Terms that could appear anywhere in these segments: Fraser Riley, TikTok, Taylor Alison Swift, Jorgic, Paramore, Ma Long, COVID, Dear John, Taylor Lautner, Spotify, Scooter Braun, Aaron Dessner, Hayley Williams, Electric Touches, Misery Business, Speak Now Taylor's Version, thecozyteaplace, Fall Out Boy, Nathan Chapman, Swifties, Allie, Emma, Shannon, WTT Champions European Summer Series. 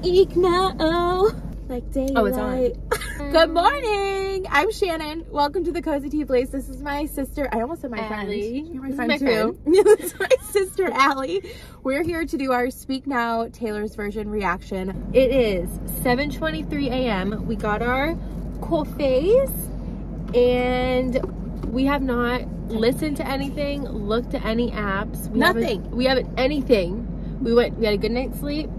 Speak Now. Like daylight. Oh, it's on. Good morning. I'm Shannon. Welcome to the Cozy Tea Place. This is my sister. I almost said my Allie. Friend. You're my friend too. This is my sister Allie. We're here to do our Speak Now Taylor's Version reaction. It is 7:23 a.m. We got our coffees and we have not listened to anything, looked at any apps. We haven't anything. We had a good night's sleep.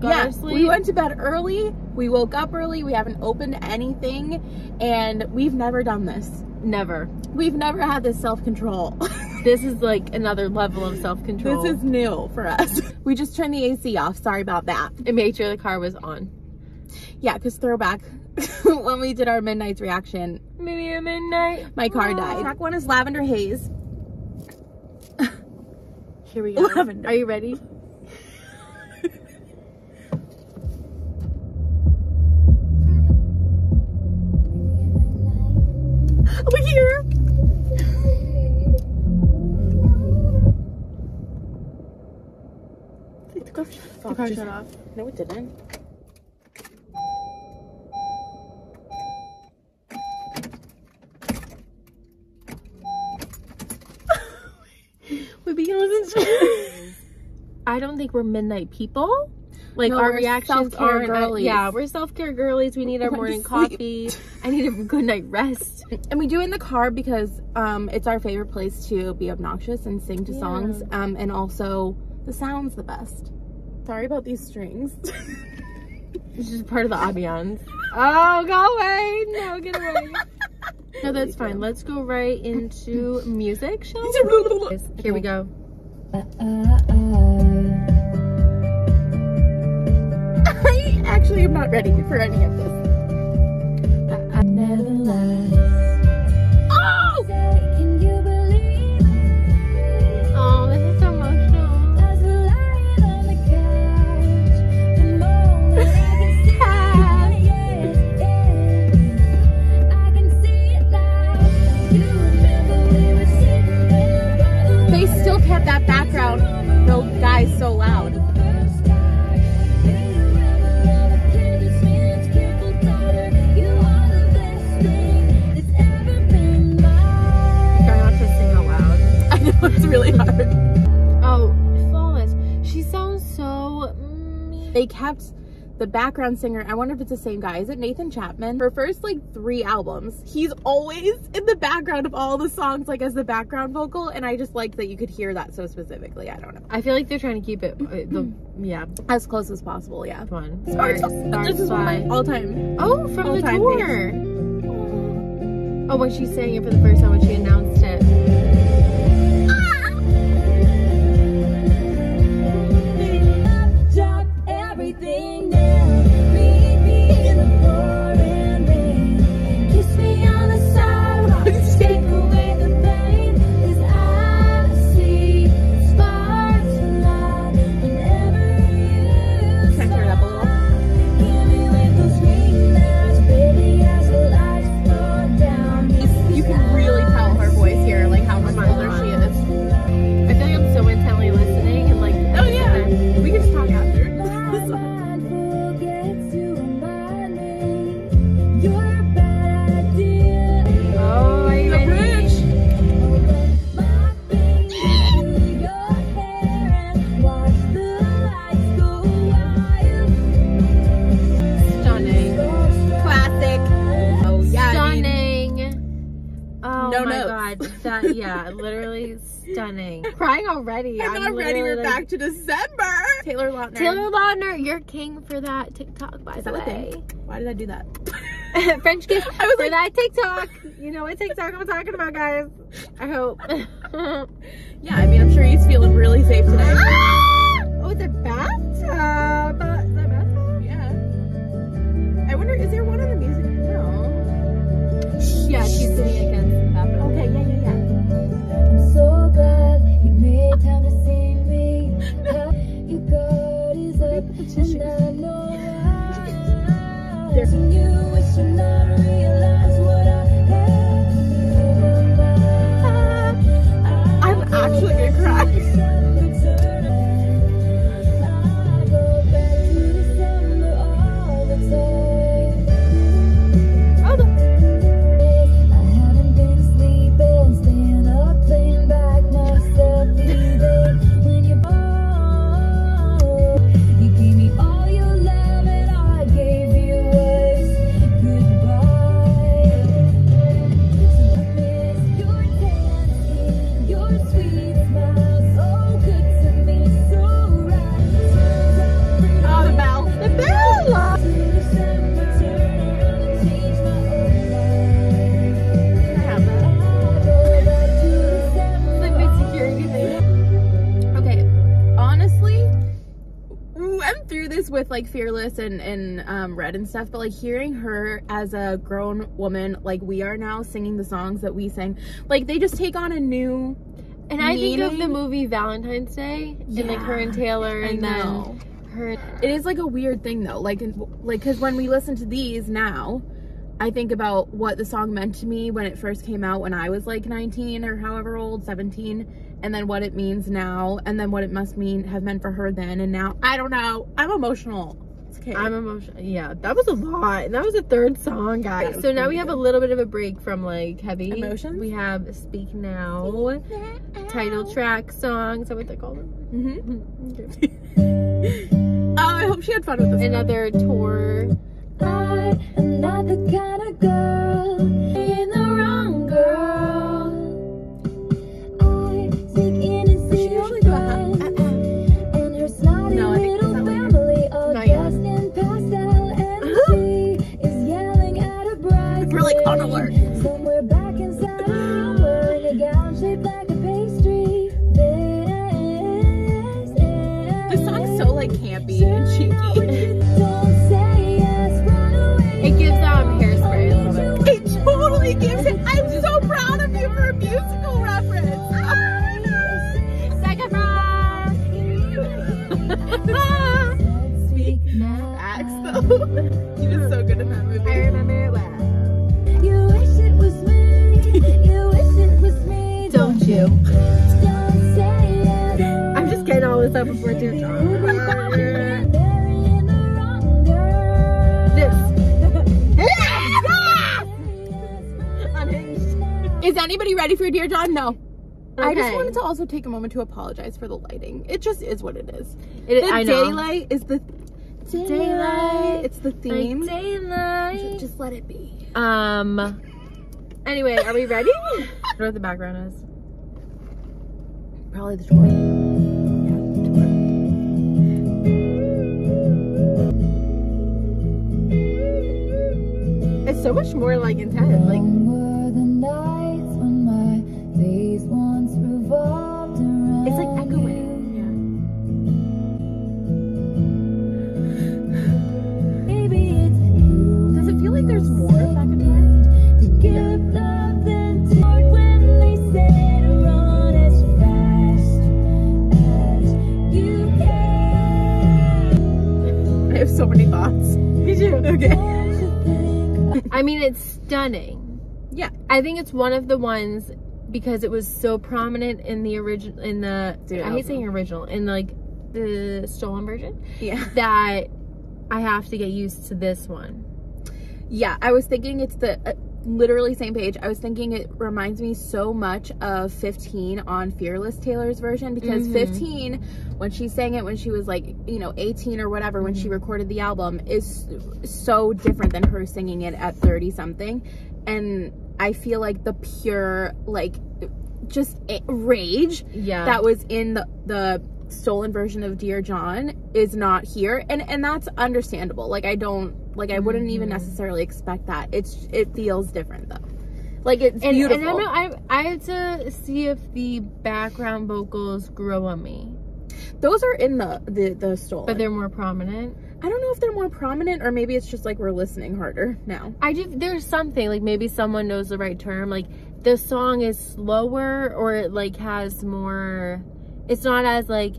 Got our sleep. We went to bed early. We woke up early. We haven't opened anything, and we've never done this. Never. We've never had this self-control. This is like another level of self-control. This is new for us. We just turned the AC off. Sorry about that. And made sure the car was on. Yeah, because throwback when we did our midnight's reaction. Maybe at midnight. My car died. Track one is Lavender Haze. Here we go. Lavender. Are you ready? Over here. The car shut off. No, it didn't. I don't think we're midnight people. Like, no, our reactions are girlies. Yeah, we're self-care girlies. We need our morning coffee. I need a good night rest. And we do in the car because it's our favorite place to be obnoxious and sing to songs. And also, the sound's the best. Sorry about these strings. It's just part of the ambiance. Oh, go away. No, get away. No, that's fine. Let's go right into music, shall we? Here we go. I actually am not ready for any of this. I never lie. Oh! Can you believe it? Oh, this is so emotional. There's a light on the couch. The moment I can see it like you remember we were sitting there. They still kept that background. No guys so loud. It's really hard. Oh, flawless. She sounds so mean. They kept the background singer. I wonder if it's the same guy. Is it Nathan Chapman? For first like 3 albums, he's always in the background of all the songs, like as the background vocal. And I just liked that you could hear that so specifically. I don't know. I feel like they're trying to keep it, as close as possible. Yeah. Fun. This is one of my all-time. Oh, from all the door. Oh, when she sang it for the first time when she announced it. Literally stunning. Crying already. I'm already. We're back to December. Taylor Lautner. Taylor Lautner, you're king for that TikTok, by the way. Why did I do that? French kiss. I was like, that TikTok. You know what TikTok I'm talking about, guys. I hope. Yeah, I mean, I'm sure he's feeling really safe today. Oh, it's a bathtub. Is that a bathtub? Yeah. I wonder, is there one on the music? No. Yeah, she's sitting against the bathroom. Okay, yeah. I'm so glad you made time to see me. You got is up and I know I and you wish you not realize what I have. I'm actually gonna cry. I go back to the summer. this with like Fearless and Red and stuff, but like hearing her as a grown woman, like we are now, singing the songs that we sang, like they just take on a new and meaning. I think of the movie Valentine's Day, yeah, and like her and Taylor, and then her. It is like a weird thing though, like because when we listen to these now, I think about what the song meant to me when it first came out when I was like 19 or however old, 17, and then what it means now, and then what it must mean have meant for her then and now. I don't know. I'm emotional. It's okay. I'm emotional. Yeah, that was a lot. And that was the third song, guys. So now we have a little bit of a break from like heavy emotions. We have Speak Now, title track song. Is that what they call them? Mm-hmm. I hope she had fun with this. Another tour. I am not the kind of girl, being the wrong girl. I seek innocence and her sliding little family of dust and pastel energy is yelling at a bride. We're like on alert. Somewhere back inside her, wearing a gown shaped like a pastry. This song's so like campy and cheeky. I'm so proud of you for a musical reference. Sacrifice. Speak Now. Acts though. He was so good in that movie. I remember it well. You wish it was me. You wish it was me. Don't you? Don't say it. I'm just getting all this up before too long. Is anybody ready for Dear John? No. Okay. I just wanted to also take a moment to apologize for the lighting. It just is what it is. Daylight is the daylight. It's the theme. Daylight. Just let it be. Anyway, are we ready? I don't know what the background is. Probably the tour. Yeah, the tour. It's so much more like intense. It's like echoing. Maybe it's you. Does it feel like there's more back and forth? To give love the tart when they said run as fast as you can. I have so many thoughts. Me too. Okay. I mean, it's stunning. Yeah. I think it's one of the ones, because it was so prominent in the original, in the, dude, I hate saying original, in like the stolen version, yeah, that I have to get used to this one. Yeah, I was thinking it's the literally same page. I was thinking it reminds me so much of 15 on Fearless Taylor's version, because 15, when she sang it when she was like, you know, 18 or whatever, when she recorded the album, is so different than her singing it at 30 something. And I feel like the pure, like, just rage that was in the stolen version of Dear John is not here. And that's understandable. Like, I don't, like, I wouldn't even necessarily expect that. It feels different, though. Like, it's beautiful. And I had to see if the background vocals grow on me. Those are in the stolen. But they're more prominent. I don't know if they're more prominent, or maybe it's just like we're listening harder now. There's something, like maybe someone knows the right term. Like the song is slower, or it like has more, it's not as like,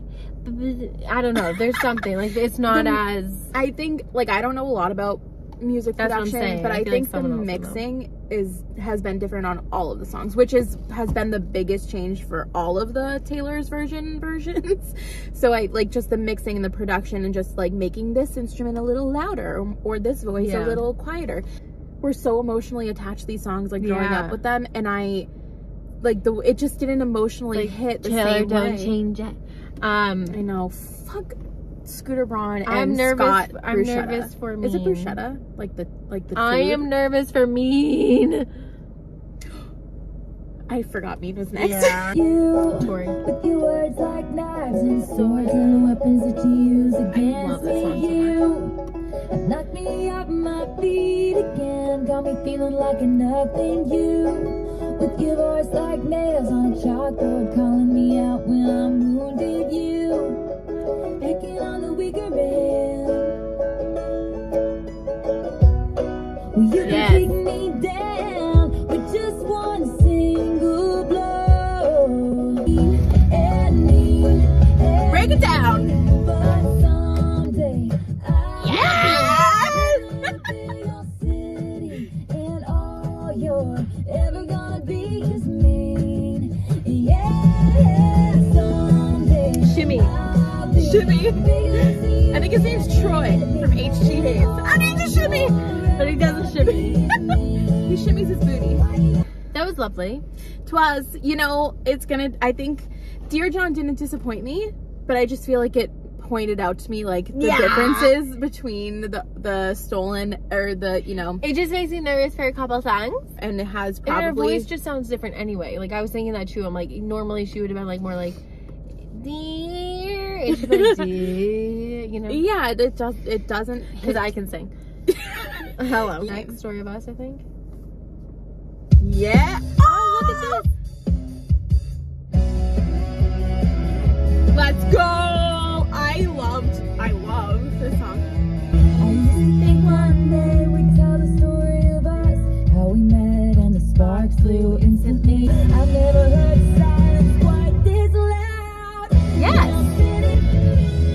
I don't know. There's something like it's not as. I think, like, I don't know a lot about music production, but I think the mixing has been different on all of the songs, which has been the biggest change for all of the Taylor's versions. So I like just the mixing and the production, and just like making this instrument a little louder, or this voice a little quieter. We're so emotionally attached to these songs, like growing up with them, and I like it just didn't emotionally like, hit the Taylor same don't way. Change it. I know. Fuck. Scooter Braun and I'm nervous, Scott Bruschetta. I'm nervous for Mean. Is it Bruschetta? Like the I am nervous for Mean. I forgot Mean was next. Yeah. You, Tori. With your words like knives and swords and weapons that you use against me. Knock me off my feet again. Got me feeling like a nothing you. With your voice like nails on a chalkboard, calling me out when I'm wounded you. Picking on the weaker man. I think his name's Troy from HG Hayes. I need to shimmy! But he doesn't shimmy. He shimmies his booty. That was lovely. Twas, you know, it's gonna, I think, Dear John didn't disappoint me, but I just feel like it pointed out to me, like, the differences between the stolen, or the, you know. It just makes me nervous for a couple songs. And it has probably. And her voice just sounds different anyway. Like, I was thinking that too. I'm like, normally she would have been like, more like, dear, and she's like, dear, you know. Yeah, it doesn't, because I can sing. Hello. Next, Story of Us, I think. Yeah. Oh, look at this. Let's go. I love this song. I used to think one day we'd tell the story of us, how we met and the sparks flew instantly. I've never heard silence quite this loud. Yes.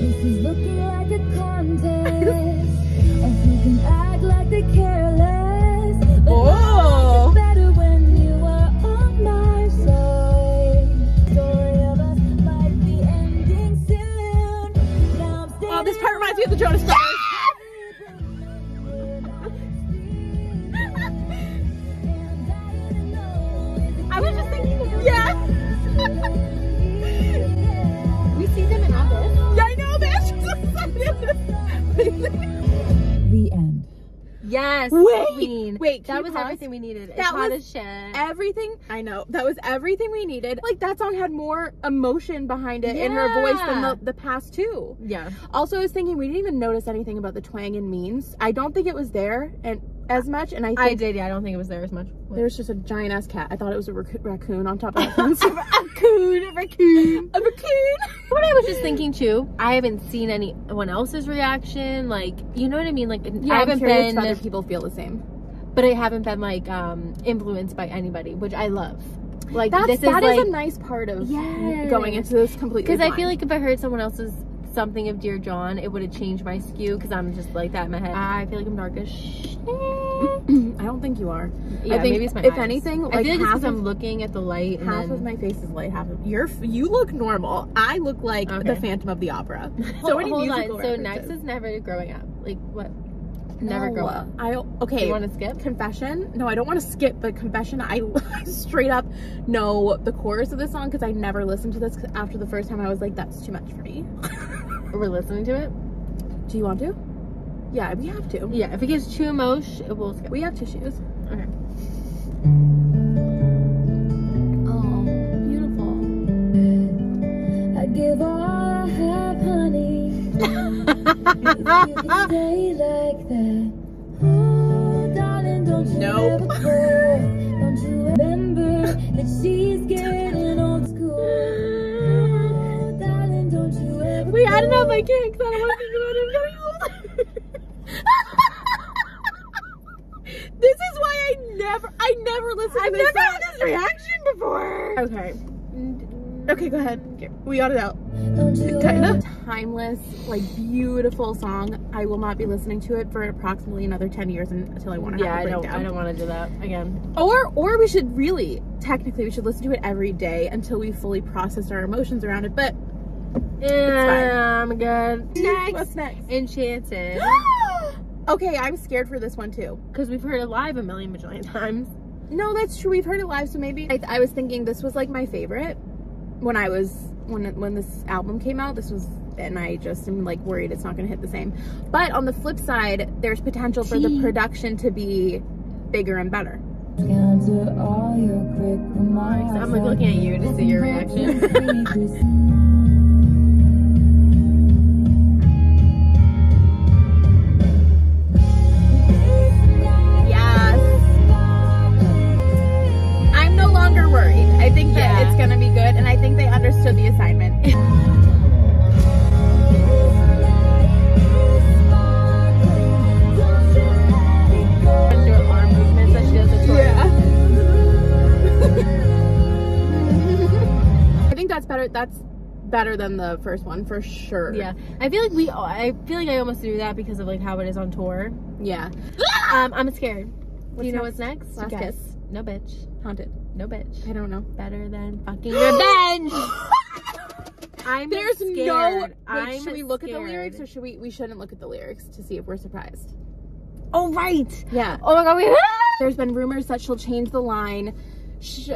This is looking like a contest, and you can act like the careless. Oh. Reminds me of the Jonas Brothers. I was just thinking, yeah. We see them in August. Yeah, I know, man. The end. Yes. Wait. That was everything we needed. That was everything. I know. That was everything we needed. Like, that song had more emotion behind it in her voice than the past two. Yeah. Also, I was thinking we didn't even notice anything about the twang and means. I don't think it was there as much. And I did. Yeah, I don't think it was there as much. There was just a giant ass cat. I thought it was a raccoon on top of the fence. A raccoon. What I was just thinking too. I haven't seen anyone else's reaction. Like, you know what I mean. Like, yeah, I haven't been. Other people feel the same, but I haven't been like influenced by anybody, which I love. Like, that is a nice part of going into this completely. Because I feel like if I heard someone else's something of Dear John, it would have changed my skew, because I'm just like that in my head. I feel like I'm dark as shit. I don't think you are. Yeah, I think maybe it's my eyes. Anything, like, I feel like half I'm looking at the light. Half of my face is light. Half of you look normal. I look like the Phantom of the Opera. So many musical references. So next is Never Growing Up. Like, what? Never grow up. Okay. Do you want to skip? Confession? No, I don't want to skip the confession. I straight up know the chorus of this song because I never listened to this. Cause after the first time, I was like, "That's too much for me." We're listening to it. Do you want to? Yeah, we have to. Yeah, if it gets too emotional, it will skip. We have tissues. Okay. Oh, beautiful. I give all I have, honey. Day like that. Oh, darling, don't you ever don't you remember that she's getting old school? Oh, darling, don't you ever. Wait, I don't know if I can, because I don't want to think about it. This is why I never listened to this. I've never had this reaction before. Okay. Okay, go ahead. Okay. We got it out. Kind of timeless, like, beautiful song. I will not be listening to it for approximately another 10 years until I want to have a breakdown. Yeah, I don't want to do that again. Or we should really, technically, we should listen to it every day until we fully process our emotions around it, but it's fine. I'm good. Next. What's next? Enchanted. Okay, I'm scared for this one, too. Because we've heard it live a million times. No, that's true. We've heard it live, so maybe I was thinking this was, like, my favorite. When this album came out, this was, and I just am like worried it's not gonna hit the same. But on the flip side, there's potential for the production to be bigger and better. I'm like looking at you to see your reaction. Yes. I'm no longer worried. I think that it's gonna be good, and I think they understood the assignment. Arm movements that she does at tour. Yeah. I think that's better. That's better than the first one for sure. Yeah, I feel like I almost do that because of like how it is on tour. Yeah. I'm scared. Do you know what's next? Last Kiss. No bitch. Haunted. No bitch. I don't know. Better than fucking revenge. I'm there's scared. No. Wait, I'm should we look scared. At the lyrics, or should we? We shouldn't look at the lyrics to see if we're surprised. Oh right. Yeah. Oh my God. We. There's been rumors that she'll change the line. She's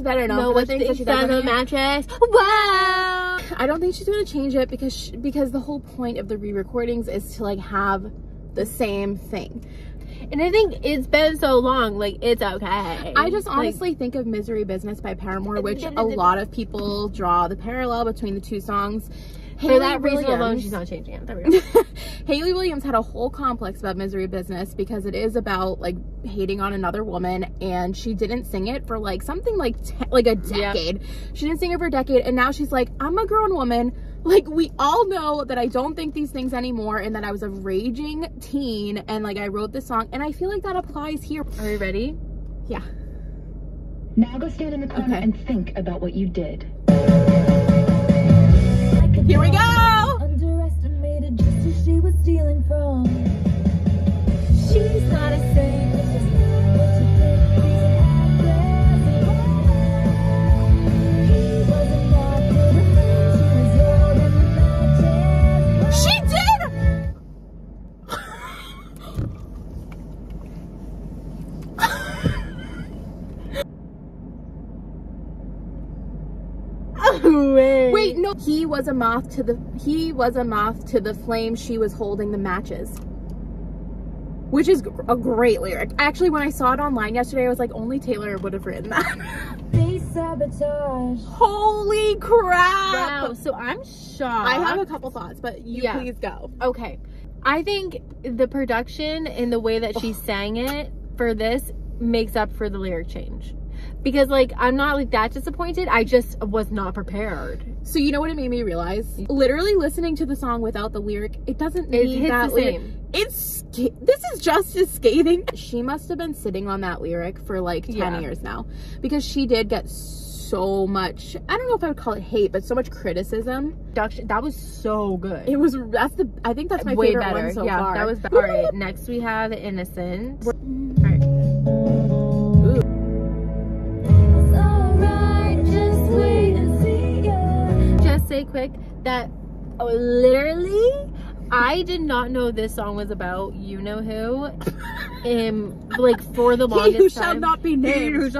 better known for the things that she's on the mattress. Wow. I don't think she's gonna change it because the whole point of the re-recordings is to like have the same thing. And I think it's been so long, like, it's okay. I just honestly think of Misery Business by Paramore, which a lot of people draw the parallel between the two songs. For that reason alone, she's not changing it. There we go. Hayley Williams had a whole complex about Misery Business because it is about, like, hating on another woman, and she didn't sing it for, like, something like a decade. Yep. She didn't sing it for a decade, and now she's like, I'm a grown woman. Like, we all know that I don't think these things anymore, and that I was a raging teen, and, like, I wrote this song, and I feel like that applies here. Are you ready? Yeah. Now go stand in the corner and think about what you did. Here we go! Underestimated just who she was stealing from. She's not a saint. She's not what you think. These actors. He wasn't that good with her. She was old in the matches. She did! Wait, no. He was a moth to the flame. She was holding the matches, which is a great lyric. Actually, when I saw it online yesterday, I was like, only Taylor would have written that. They sabotage. Holy crap! Wow. So I'm shocked. I have a couple thoughts, but you please go. Okay. I think the production and the way that she sang it for this makes up for the lyric change. Because, like, I'm not, like, that disappointed. I just was not prepared. So, you know what it made me realize? Literally listening to the song without the lyric, it doesn't need that lyric. This is just as scathing. She must have been sitting on that lyric for, like, 10 years now. Because she did get so much, I don't know if I would call it hate, but so much criticism. That was so good. It was, I think that's my favorite one so far. Yeah, that was better. All right, next we have Innocent. All right. Say quick that literally I did not know this song was about you know who like for the longest time. Who shall not be named.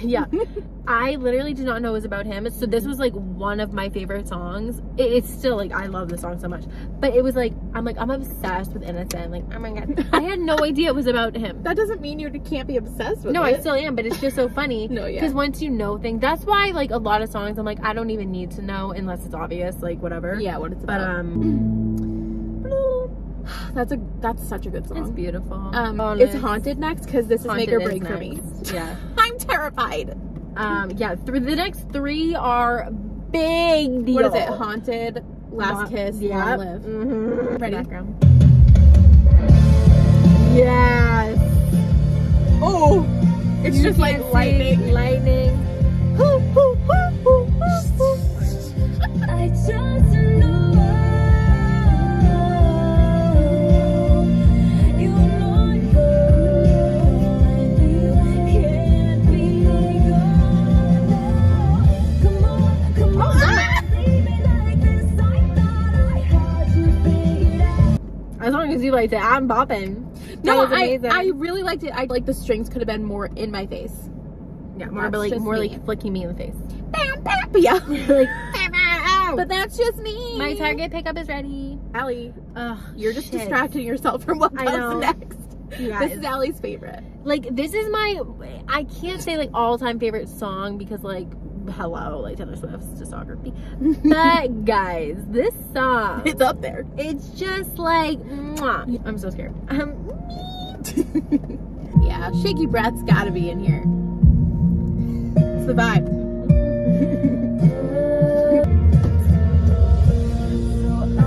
Yeah. I literally did not know it was about him, so this was like one of my favorite songs. It's still like I love this song so much, but it was like I'm obsessed with Innocent. Like, oh my God, I had no idea it was about him. That doesn't mean you can't be obsessed with it. No, I still am, but it's just so funny. No, yeah. Because once you know things, that's why like a lot of songs I'm like I don't even need to know unless it's obvious. Like whatever. Yeah, what it's about. But that's such a good song. It's beautiful. It's Haunted next because this is make or break for me. Yeah, I'm terrified. Yeah, the next three are big deal. What is it? Haunted, Last Kiss, Long Live. Mm-hmm. Ready? Background. Yes. Oh, it's just like lightning. Lightning. I just know you know it. As long as you liked it, I'm bopping. No, I really liked it. I like the strings could have been more in my face. Yeah, more like flicking me in the face. Bam, bam, yeah. But that's just me. My Target pickup is ready. Allie, you're just distracting yourself from what comes next. Yeah, this is Allie's favorite. Like, this is my, I can't say like all-time favorite song because like, hello, like Taylor Swift's discography. But guys, this song, it's up there. It's just like, mwah. I'm so scared. Yeah, shaky breath's gotta be in here. It's the vibe. So I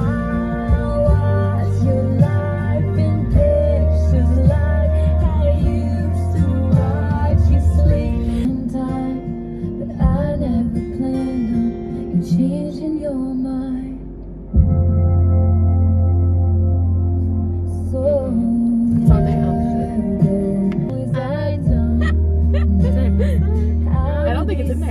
watch your life in pictures, like how you used to watch you sleep and die, but I never planned on you changing your mind. I don't think it's in there.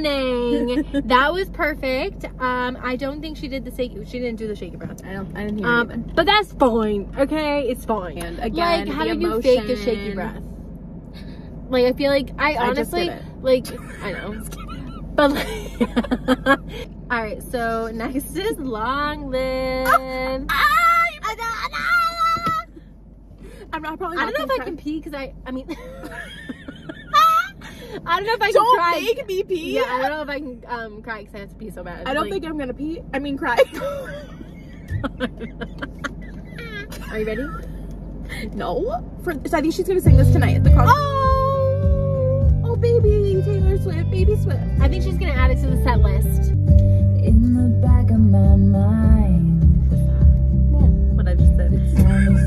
stunning. That was perfect. I don't think she did the shaky. She didn't do the shaky brown. I didn't hear it. But that's fine. Okay, it's fine. And again, like, how did you fake a shaky breath? Like, I feel like I honestly just did it. Like, I know. But like, all right. So next is long live. I don't know if I can pee because I mean. I don't know if I can cry. Don't make me pee. Yeah, I don't know if I can cry because I have to pee so bad. I don't think I'm gonna pee. I mean, cry. Are you ready? No. So I think she's gonna sing this tonight at the concert. Oh, baby Taylor Swift, baby Swift. I think she's gonna add it to the set list. In the back of my mind. Yeah, what I just said. It's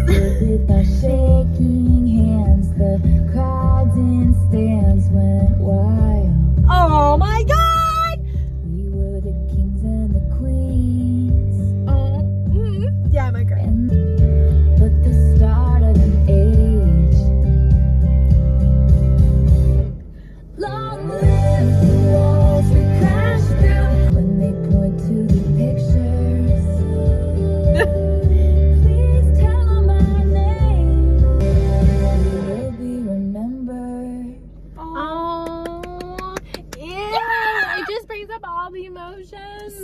with the shaking hands, the crowds in stands went wild. Oh my God! We were the kings and the queens. Oh, yeah, my girl. But the start of an age. Long live the walls we crashed through when they point to the pictures.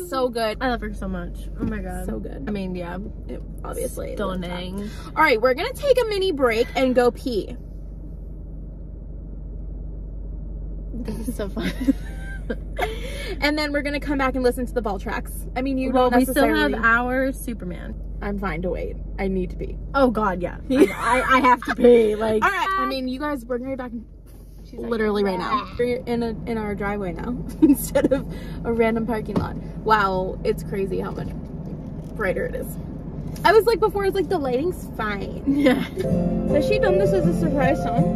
So good. I love her so much. Oh my God. So good. I mean, yeah, obviously. Stunning. All right, we're gonna take a mini break and go pee. This is so fun. And then we're gonna come back and listen to the ball tracks. I mean, well, we still have our Superman. I'm fine to wait. I need to pee. Oh God, yeah. I have to pee. Like, all right. I mean, you guys, we're gonna be back. She's literally like, right now. We're in our driveway now instead of a random parking lot. Wow, it's crazy how much brighter it is. I was like before, I was like, the lighting's fine. Yeah. Has she done this as a surprise song?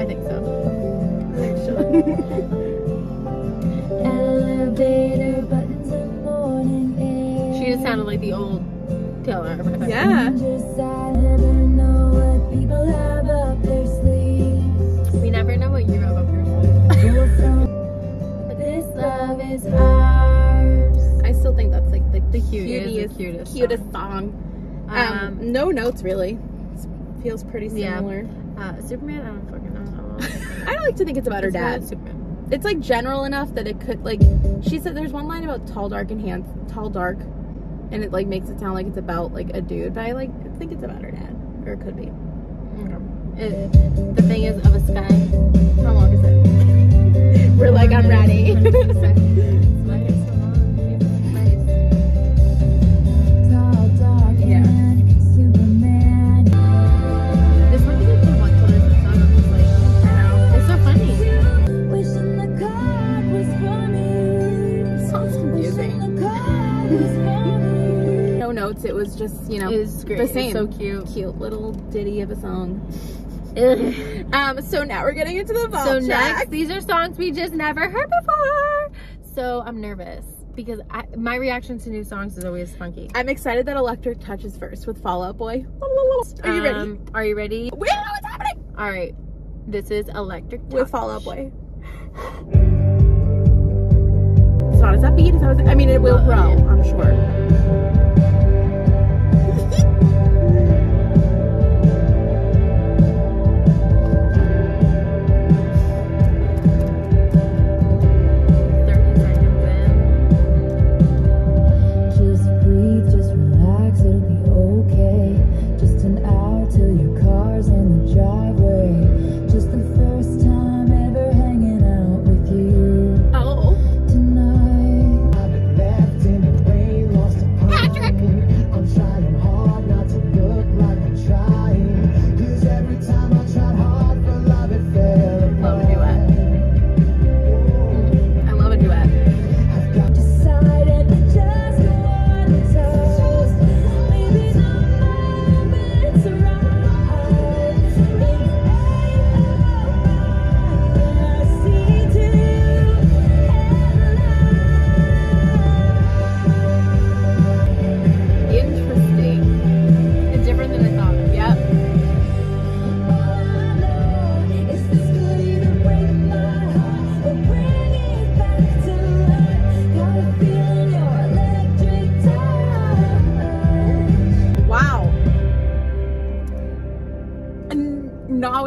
I think so. I think so. Elevator buttons in morning air. She just sounded like the old Taylor. Yeah. We never know what you have up your sleeve. This love is ours. I still think that's like the cutest song. No notes really. It feels pretty similar. Yeah. Superman, I don't fucking know. I like to think it's about her dad. Superman. It's like general enough that it could, like, she said there's one line about tall dark, and it like makes it sound like it's about like a dude, but I like think it's about her dad, or it could be. The thing is of a sky. How long is it? We're like, I'm ready. Yeah. Superman. There's something like the one color song on this list. I know. It's so funny. Wishing the card was for me. This song's confusing. No notes, it was just, you know, it was great. The same. So cute little ditty of a song. So now we're getting into the vault track. Next, these are songs we just never heard before, so I'm nervous because my reaction to new songs is always funky. I'm excited that Electric Touches first with Fall Out Boy. Are you ready? Are you ready? Wait, I don't know what's happening. All right, this is Electric Touch with Fall Out Boy. It's not as upbeat as I mean, it will grow, I'm sure.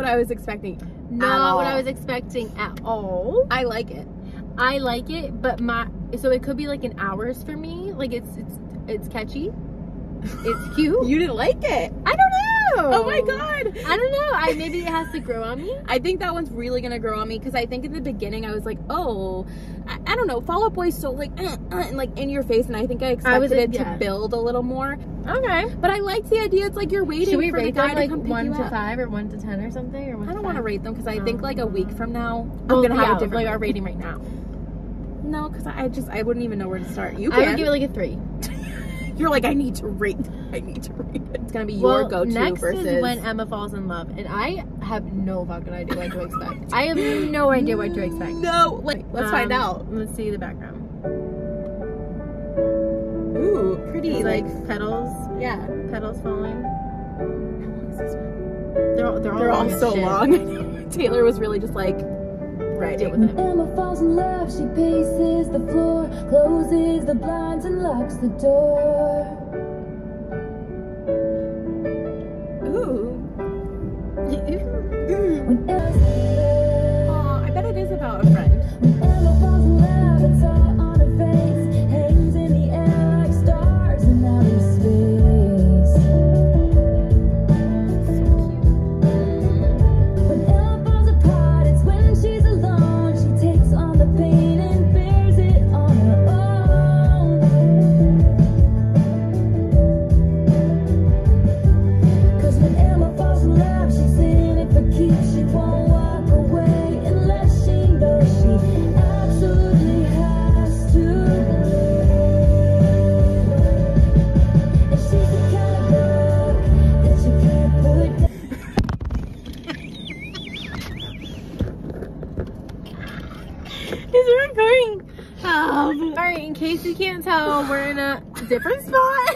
I was expecting. Not what I was expecting at all. I like it. I like it, but so it could be like an hours for me. Like it's catchy. It's cute. You didn't like it. I don't know. Oh my god. I don't know. Maybe it has to grow on me. I think that one's really gonna grow on me because I think in the beginning I was like, oh, I don't know. Fall Out Boy so like and like in your face, and I think I expected it to build a little more. Okay. But I liked the idea. It's like you're waiting for the guy to come pick you up. Should we rate them like 1 to 5 or 1 to 10 or something? Or 1 to 5? I don't want to rate them because I think like a week from now I'm gonna have a different like our rating right now. No, because I wouldn't even know where to start. You can. I would give it like a 3. You're like, I need to rate. It's gonna be your go-to next versus is when Emma falls in love, and I have no fucking idea what to expect. I have no idea what to expect. No, let's find out. Let's see the background. Ooh, pretty. It's like petals. Yeah, petals falling. How long is this one? They're all so long. Taylor was really just like. Emma falls in love, she paces the floor, closes the blinds and locks the door. Ooh. Oh, I bet it is about a friend. When Emma falls in love, it's all on her face, hangs in the air like stars in outer space. So cute. When Emma falls apart, it's when she's alone. Alright, in case you can't tell, we're in a different spot.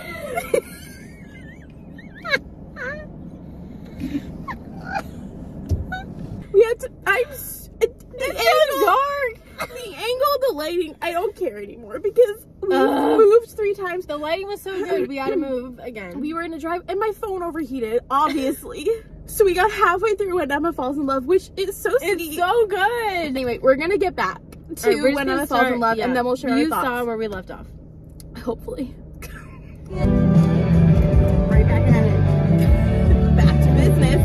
We have to, it's dark. The angle of the lighting, I don't care anymore because we moved 3 times. The lighting was so good, we had to move again. We were in a drive, and my phone overheated, obviously. So we got halfway through when Emma falls in love, which is so sweet. It's so good. Anyway, we're gonna get back. Right, when I fall in love, and then we'll share our thoughts. You saw where we left off. Hopefully. Right back at it. Back to business.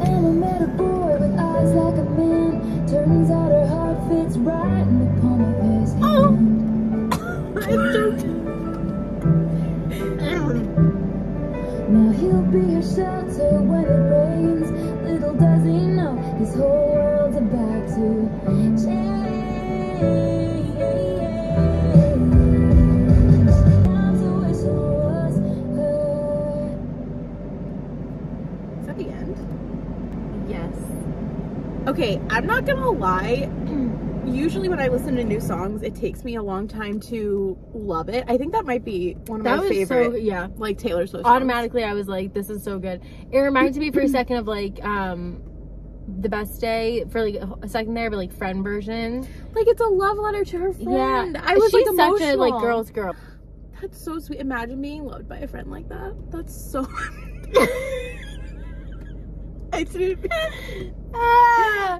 And I met a boy with eyes like a man. Turns out her heart fits right in the palm of his hand. Now he'll be her shelter when it rains. Little does he know his whole world's about to change. Is that the end? Yes. Okay, I'm not gonna lie. Usually when I listen to new songs, it takes me a long time to love it. I think that might be one of my favorite. So, yeah, like Taylor Swift. Automatically, I was like, this is so good. It reminds me for a second of like, The Best Day for like a second there, but like friend version. Like it's a love letter to her friend. Yeah, I was like emotional. She's such a like girl's girl. That's so sweet. Imagine being loved by a friend like that. That's so.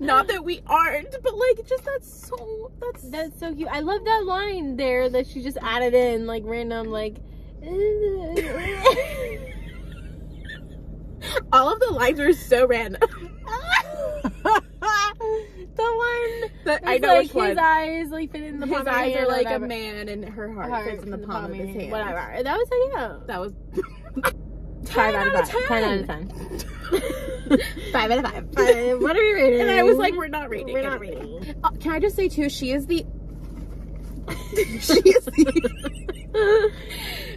Not that we aren't, but like just that's so cute. I love that line there that she just added in like random like. All of the lines are so random. The one that I know like which his eyes like fit in the palm his eyes are like whatever. A man and her heart fits in the palm of his hand. Whatever. That was like that was 5 out of 10. 5 out of 5. What are we rating? And I was like, we're not rating. We're not rating. Oh, can I just say too? She is the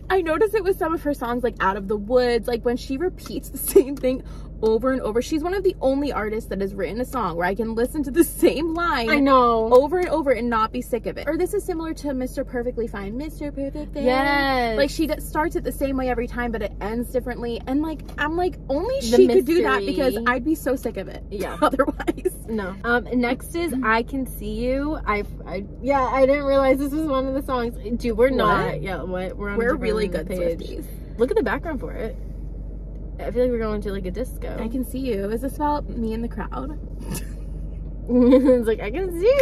I noticed it with some of her songs like Out of the Woods, like when she repeats the same thing over and over. She's one of the only artists that has written a song where I can listen to the same line over and over and not be sick of it. Or this is similar to Mr. Perfectly Fine. Mr. Perfect Fine. Yes. Like she starts it the same way every time, but it ends differently. And like I'm like only she could do that because I'd be so sick of it. Yeah. Otherwise. No. Next is I Can See You. I didn't realize this was one of the songs. Dude, we're not. Yeah. We're really good page. Swifties. Look at the background for it. I feel like we're going to like a disco. I can see you. Is this about me in the crowd? It's like, I can see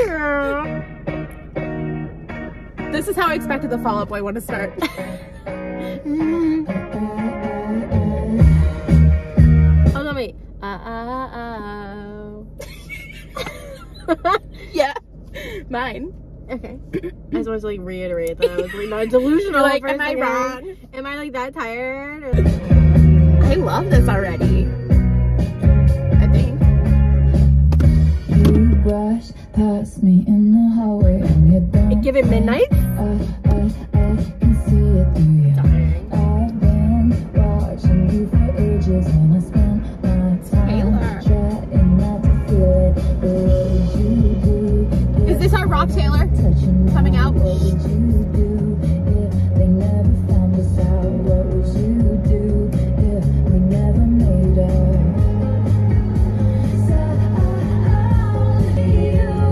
you. This is how I expected the Fall Out Boy one to start. Oh, no, wait. Yeah. Mine. Okay. I just wanted to like reiterate that I was like not delusional. Like, am I wrong? Am I like that tired? Or, like, I love this already. I think. You brush past me in the hallway and get down. Give it midnight? I can see it through you. Dying. I've been watching you for ages and I spend my time trying not to feel it. Is this our Rob Taylor coming out? What would you do if they never found us out? What would you do if we never made up? So I'll leave you up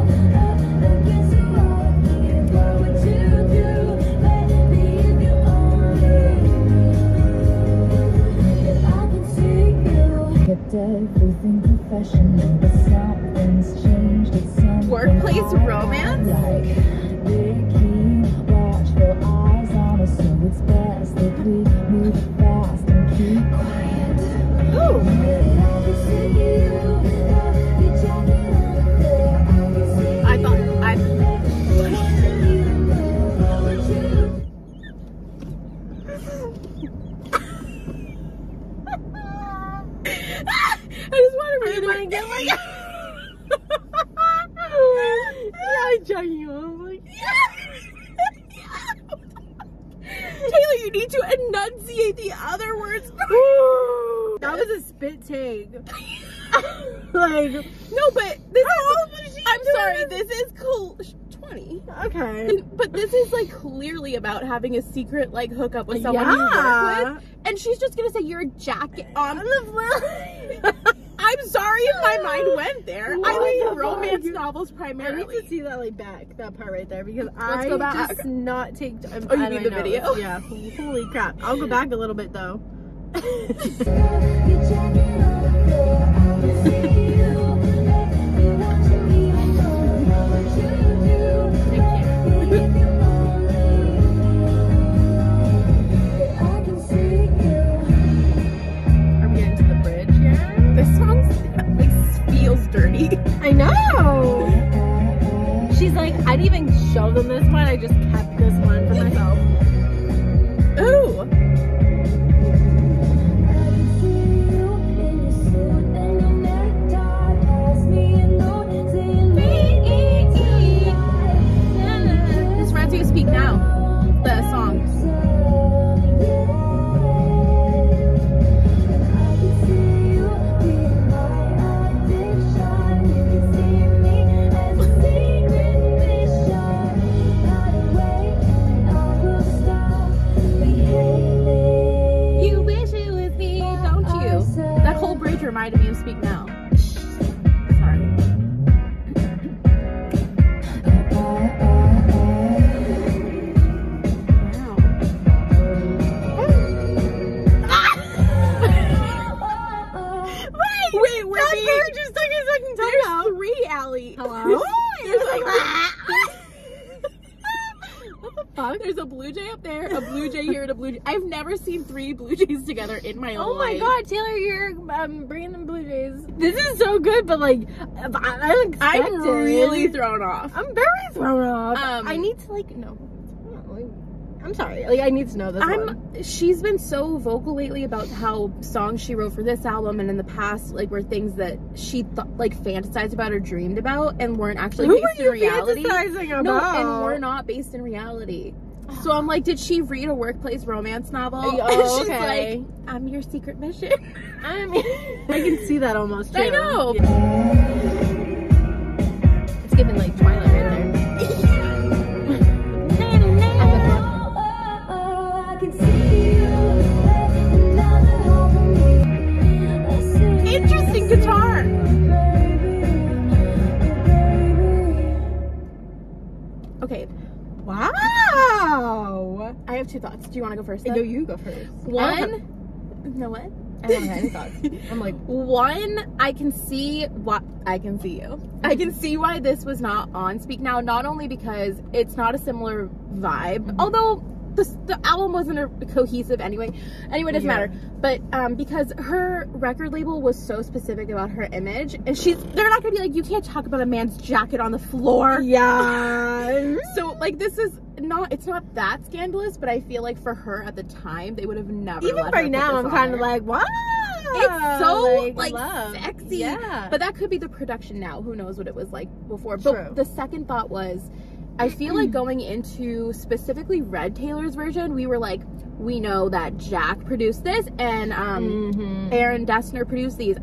against the wall here. What would you do? Let me if you only if I could see you. Kept everything professional, but something's changed. It's workplace romance? Like, they keep watchful eyes on us, so it's best that we move fast and keep quiet. Ooh! I just want to read it and get my Taylor, you need to enunciate the other words. That was a spit take. Like, no, but this I'm sorry, this is 20. Okay. But this is like clearly about having a secret like hookup with someone you work with. And she's just gonna say you're a jacket on the floor. I'm sorry if my mind went there. What? I read romance novels primarily. I need to see that like back, that part right there, because I just not take. Oh, you need the video? Yeah. Holy crap. I'll go back a little bit though. Dirty. I know. She's like, I didn't even show them this one. I just kept this one for myself. Ooh. This reminds me of Speak Now, the song. Reminded me of Speak Now. Sorry. Wow. Ah! Wait, we're just took a second time. There's three, Allie. Hello? There's like what the fuck? There's a blue jay up there, a blue jay here, and a blue jay. I've never seen three blue jays together in my own life. Oh my god, Taylor, you're bringing them blue jays. This is so good, but like, I'm really thrown off. I'm very thrown off. I need to like, no. I'm sorry. Like, I need to know this one. She's been so vocal lately about how songs she wrote for this album and in the past, like, were things that she like fantasized about or dreamed about and weren't actually based in reality. No, and were not based in reality. So I'm like, did she read a workplace romance novel? Oh, okay. She's like, I'm your secret mission. I can see that almost. Too. I know. Yeah. It's giving like Twilight. Guitar. Okay. Wow. I have two thoughts. Do you want to go first? No, you go first. One. No, what? I haven't had any thoughts. I'm like, one, I can see why this was not on Speak Now, not only because it's not a similar vibe, mm-hmm. although the album wasn't cohesive anyway, it doesn't matter, but because her record label was so specific about her image, and they're not gonna be like, you can't talk about a man's jacket on the floor. Yeah. So like, this is not, it's not that scandalous, but I feel like for her at the time, they would have never, even right now, I'm kind of like, what? It's so like sexy. Yeah. But that could be the production now, who knows what it was like before. True. But the second thought was, I feel like going into specifically Red Taylor's version, we were like, we know that Jack produced this and Aaron Dessner produced these.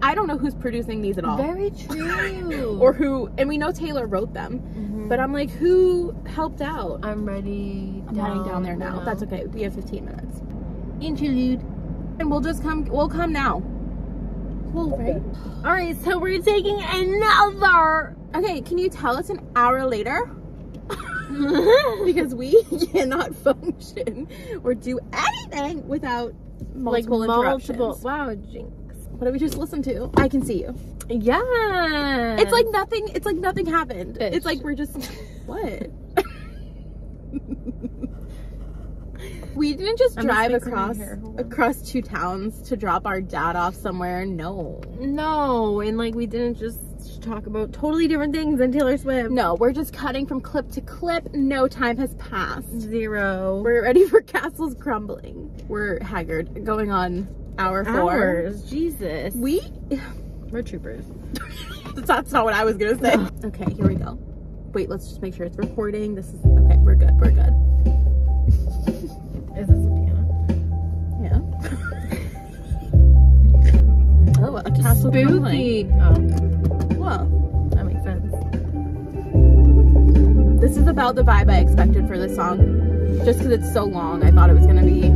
I don't know who's producing these at all. Very true. Or who, and we know Taylor wrote them, but I'm like, who helped out? I'm heading down there now. That's okay. We have 15 minutes. Interlude. And we'll come now. Cool, right? All right, so we're taking another. Okay, can you tell us an hour later? Because we cannot function or do anything without multiple interruptions. Wow, jinx. What did we just listen to? I Can See You. Yeah. It's like nothing happened. Bitch. It's like we're just what? We didn't just drive across two towns to drop our dad off somewhere. No, and like we didn't just talk about totally different things than Taylor Swift. No, we're just cutting from clip to clip. No time has passed. Zero. We're ready for castles crumbling. We're haggard. Going on hour 4. Jesus. We're troopers. That's not what I was gonna say. Okay, here we go. Wait, let's just make sure it's recording. This is okay. We're good. We're good. Is this a piano? Yeah. Oh, a castle spooky. Well, that makes sense. This is about the vibe I expected for this song. Just because it's so long, I thought it was going to be.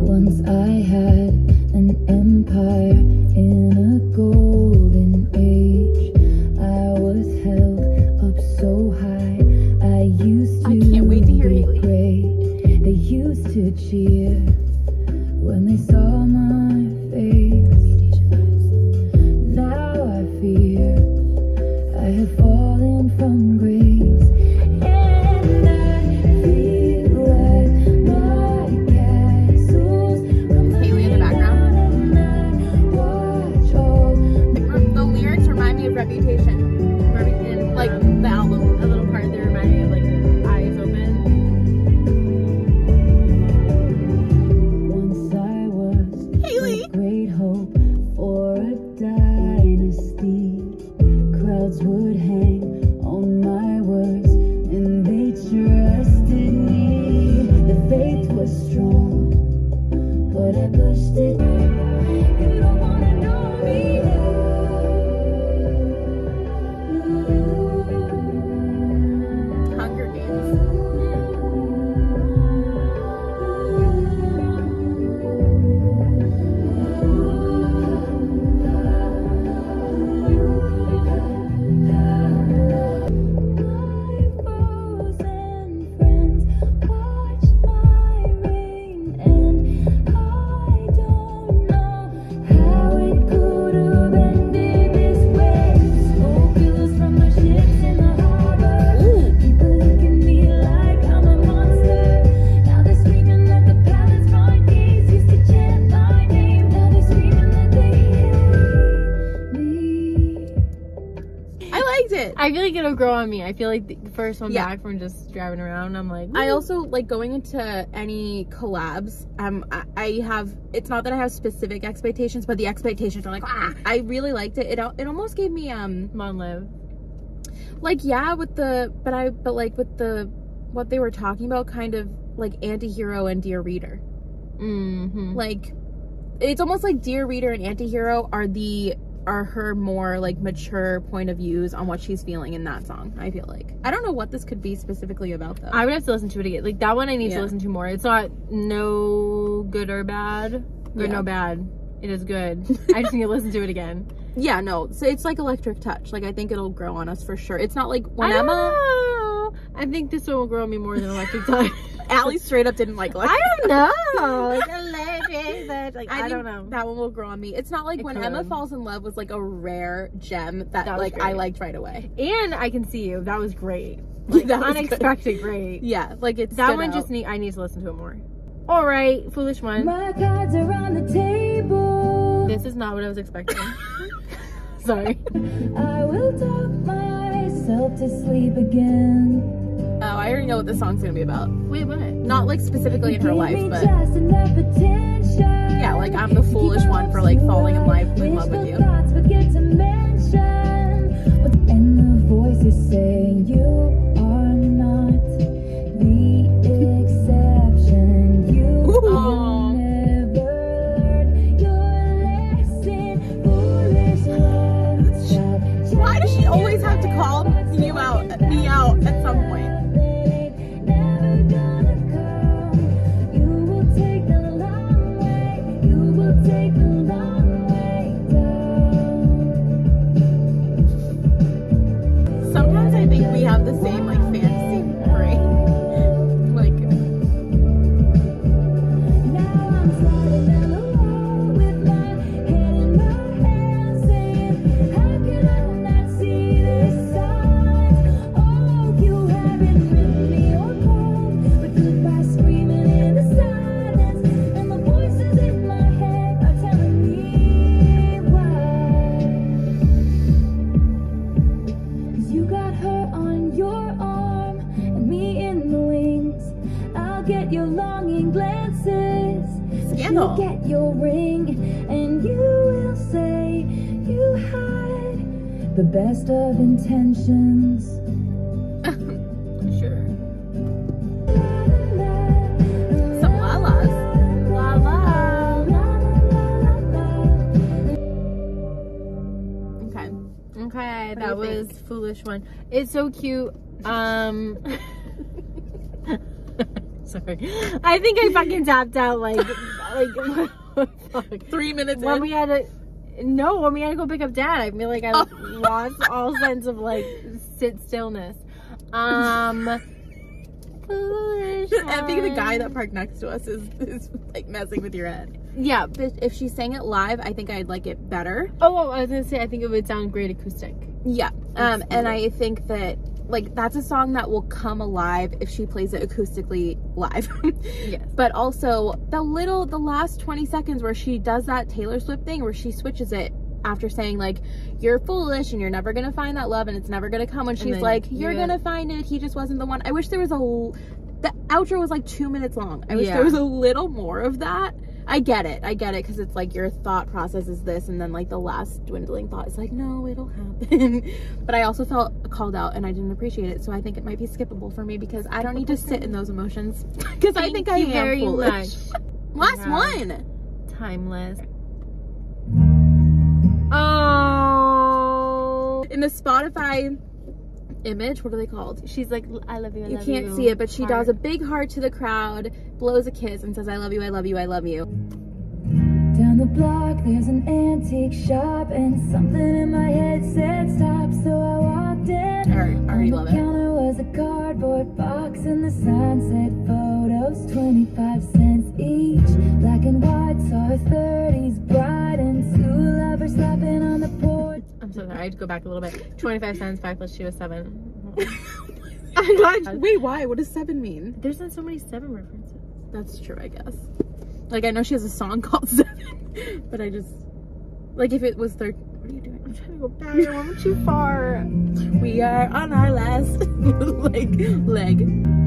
Once I had an empire in a golden age. I was held up so high. I can't wait to hear Hayley. Great. They used to cheer when they saw my face. I have fallen from grace, and I feel like my castles. Hayley in the background. Watch all the lyrics remind me of Reputation. Reputation, like the album, a little part. They remind me of like Eyes Open. Once I was Hayley. A great hope for a dynasty. Crowds would hang on my words, and they trusted me. The faith was strong, but I pushed it. You don't wanna know me. Hunger Games. I feel like it'll grow on me. I feel like the first one back from just driving around, I'm like, woo. I also like going into any collabs. It's not that I have specific expectations, but the expectations are like, I really liked it. It almost gave me Mon Liv. Like with what they were talking about, kind of like Antihero and Dear Reader. Like it's almost like Dear Reader and Antihero are her more like mature point of views on what she's feeling in that song. I feel like I don't know what this could be specifically about though. I would have to listen to it again. Like that one I need to listen to more. It's not no good or bad or no bad. It is good. I just need to listen to it again. Yeah, no, so it's like Electric Touch. Like I think it'll grow on us for sure. It's not like when I think this one will grow on me more than Electric Touch. Allie straight up didn't like Electric Touch. I don't know. Like, it. Like, I don't know. That one will grow on me. It's not like it when could. Emma Falls in Love was like a rare gem that like great. I liked right away. And I Can See You. That was great. Like, that was unexpected good. Great. Yeah. Like it's that one out. Just need. I need to listen to it more. All right, Foolish One. My cards are on the table. This is not what I was expecting. Sorry. I will talk my eyes up to sleep again. Oh, I already know what this song's gonna be about. Wait, what? Not like specifically in her life, but yeah, like I'm the foolish one for like falling in love with you. And the voices say you are not the exception. You never your lesson, foolish love. Why does she always have to call you out, me out at some point? The best of intentions. Sure. Some la-las. Okay. Okay, that was Foolish One. It's so cute. Sorry. I think I fucking tapped out like fuck. 3 minutes in. When we had to go pick up Dad, I feel like I lost all sense of like stillness. I think the guy that parked next to us is like messing with your head. Yeah, but if she sang it live, I think I'd like it better. Oh, I was gonna say I think it would sound great acoustic. Yeah, and I think that like that's a song that will come alive if she plays it acoustically live. Yes. But also the last 20 seconds where she does that Taylor Swift thing where she switches it after saying like you're foolish and you're never gonna find that love and it's never gonna come, when she's like you're gonna find it, he just wasn't the one. I wish there was the outro was like 2 minutes long. I wish there was a little more of that. I get it because it's like your thought process is this and then like the last dwindling thought is like no, it'll happen. But I also felt called out and I didn't appreciate it, so I think it might be skippable for me because I don't need to sit in those emotions because I think I am very foolish. Last one. Timeless. Oh, in the Spotify image, what are they called? She's like, I love you, I love you. You can't see it, but she does a big heart to the crowd, blows a kiss, and says, I love you, I love you, I love you. Down the block, there's an antique shop, and something in my head said stop, so I walked in. I already love it. On the counter was a cardboard box, and the sign said photos, 25 cents each. Black and white, saw her 30s bride, and two lovers slapping on the porch. I'm so sorry, I had to go back a little bit. 25 cents, 5 plus 2 was 7. I'm glad. Wait, why? What does 7 mean? There's not so many 7 references. That's true, I guess. Like, I know she has a song called 7, but I just... Like, if it was 13... What are you doing? I'm trying to go back. I went too far. We are on our last, leg.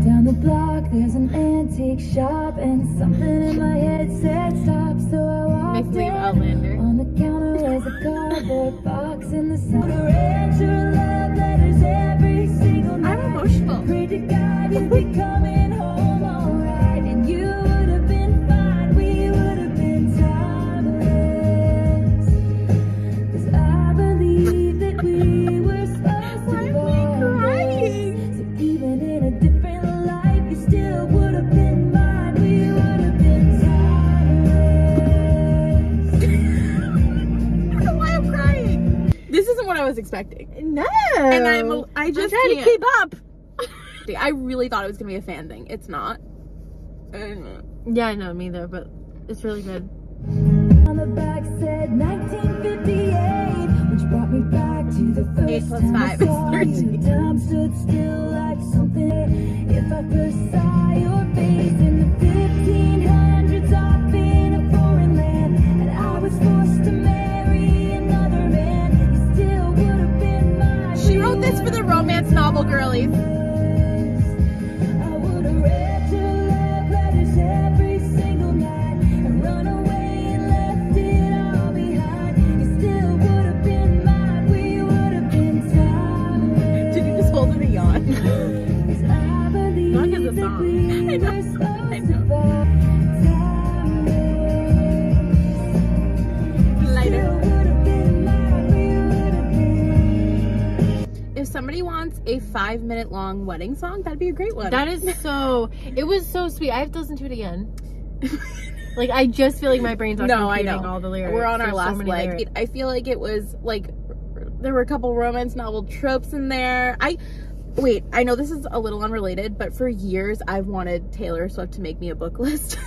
Down the block, there's an antique shop, and something in my head said stop, so I walked in. Outlander. On the counter was a cardboard box in the sun. I'm emotional. Pray to God you'd be coming home all right, and you would have been fine. We would have been timeless. Because I believe that we were supposed to be. So even in a different life, you still would have been mine. We would have been timeless. I don't know why I'm crying. This isn't what I was expecting. No. And I'm trying to keep up. I really thought it was gonna be a fan thing. It's not. Yeah, I know, me either, but it's really good. On the back said 1958, which brought me back to the first time I saw you. Time stood still like something. If I first saw your face in the 1500s, I've been a foreign land, and I was forced to marry another man. He still would have been my. She wrote this for the romance novel girlies. Somebody wants a 5-minute long wedding song, that'd be a great one. That is so, it was so sweet. I have to listen to it again. Like, I just feel like my brain's not computing all the lyrics. We're on our last leg. I feel like it was like there were a couple romance novel tropes in there. I know this is a little unrelated, but for years I've wanted Taylor Swift to make me a book list.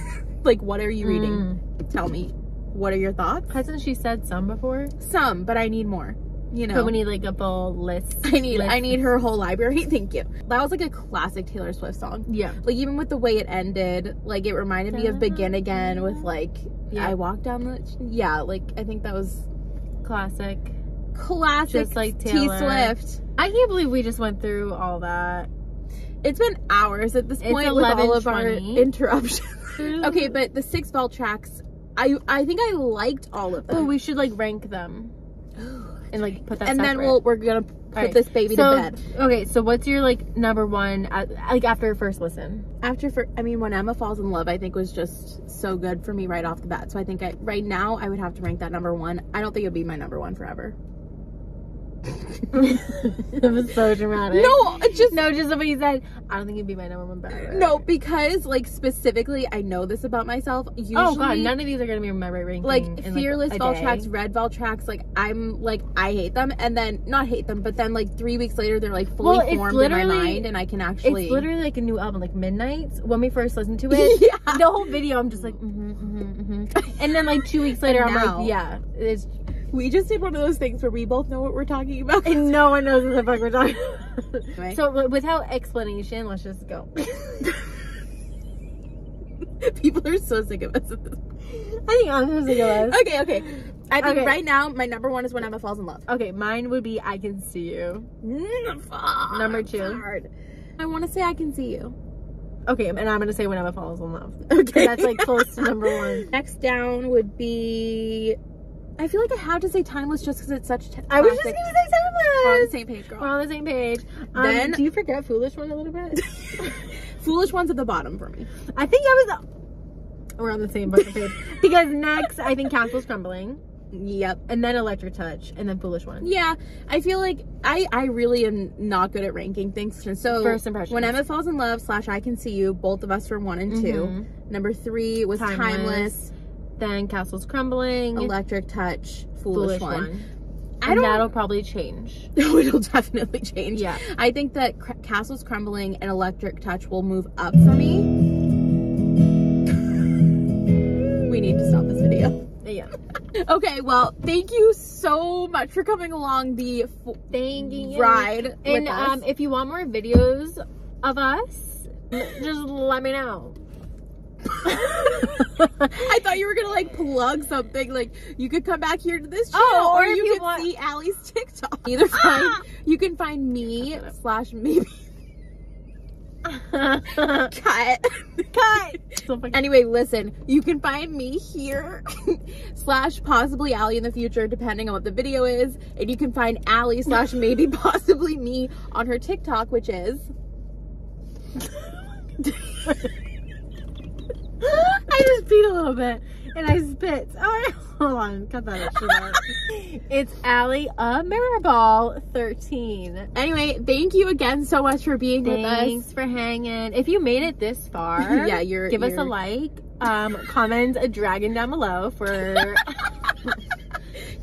Like, what are you reading? Tell me, what are your thoughts? Hasn't she said some before? Some, but I need more. You know, so we need like a full list. I need her whole library. Thank you. That was like a classic Taylor Swift song. Yeah. Like, even with the way it ended, like it reminded me of Begin Again with like, I walked down the, like I think that was classic. Classic. Just like Taylor. T-Swift. I can't believe we just went through all that. It's been hours at this point. It's 11:20. With all of our interruptions. Okay, but the 6 ball tracks, I think I liked all of them. Oh, we should like rank them. And like put that and separate. Then we're gonna put this baby to bed. Okay, so what's your like number one like after your first listen? I mean, When Emma Falls in Love, I think was just so good for me right off the bat. So I think right now I would have to rank that number one. I don't think it would be my number one forever. That was so dramatic. No, just what you said. I don't think it'd be my number one forever. No, because like specifically, I know this about myself. Usually, oh god, none of these are gonna be my right ranking. Like Fearless Vol Tracks, Red Vol Tracks, like I'm like I hate them, and then not hate them, but then like 3 weeks later they're like fully formed in my mind, and I can actually. It's literally like a new album, like Midnight. When we first listened to it, the whole video, I'm just like, and then like 2 weeks later, I'm like, it's. We just did one of those things where we both know what we're talking about. And no one knows what the fuck we're talking about. Right. So without explanation, let's just go. People are so sick of us at this point. I think I'm so sick of us. Okay. I think right now, my number one is When Emma Falls in Love. Okay, mine would be I Can See You. Number two. Hard. I want to say I Can See You. Okay, and I'm going to say When Emma Falls in Love. Okay. That's like close to number one. Next down would be... I feel like I have to say Timeless just because it's such. I was just going to say Timeless. We're on the same page, girl. We're on the same page. Then, do you forget Foolish One a little bit? Foolish One's at the bottom for me. I think I was. We're on the same page. Because next, I think Castle's Crumbling. Yep. And then Electric Touch. And then Foolish One. Yeah. I feel like I really am not good at ranking things. So, first impression. When Emma Falls in Love / I Can See You, both of us were 1 and 2. Number 3 was Timeless. Then Castle's Crumbling, Electric Touch, Foolish One. And that'll probably change. It'll definitely change. Yeah. I think that Castle's Crumbling and Electric Touch will move up for me. We need to stop this video. Yeah. Okay, well, thank you so much for coming along the ride with us. And if you want more videos of us, just let me know. I thought you were gonna like plug something, like you could come back here to this channel, or you could see Allie's TikTok. Either you can find me / maybe cut. Anyway, listen, you can find me here / possibly Allie in the future, depending on what the video is, and you can find Allie / maybe possibly me on her TikTok, which is. I just peed a little bit and I spit. Alright, hold on, cut that shit out. It's Allie Mirrorball 13. Anyway, thank you again so much for being with us. Thanks for hanging. If you made it this far, give us a like. Comment a dragon down below for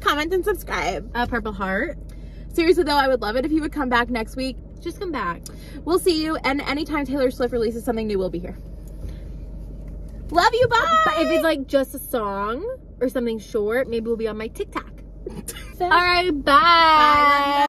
comment and subscribe. A purple heart. Seriously though, I would love it if you would come back next week. Just come back. We'll see you, and anytime Taylor Swift releases something new, we'll be here. Love you, bye. But if it's like just a song or something short, maybe we'll be on my TikTok. All right, bye. Bye.